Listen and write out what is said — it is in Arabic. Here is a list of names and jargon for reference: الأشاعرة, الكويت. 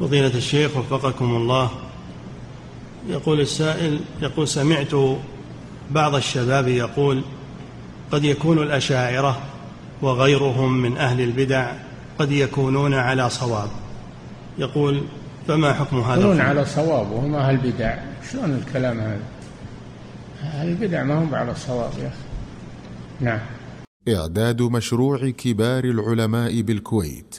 فضيلة الشيخ وفقكم الله، يقول السائل، يقول سمعت بعض الشباب يقول قد يكون الأشاعرة وغيرهم من أهل البدع قد يكونون على صواب، يقول فما حكم هذا؟ يكونون على صواب وهم أهل البدع، شلون الكلام هذا؟ أهل البدع ما هم على الصواب يا أخي. نعم. إعداد مشروع كبار العلماء بالكويت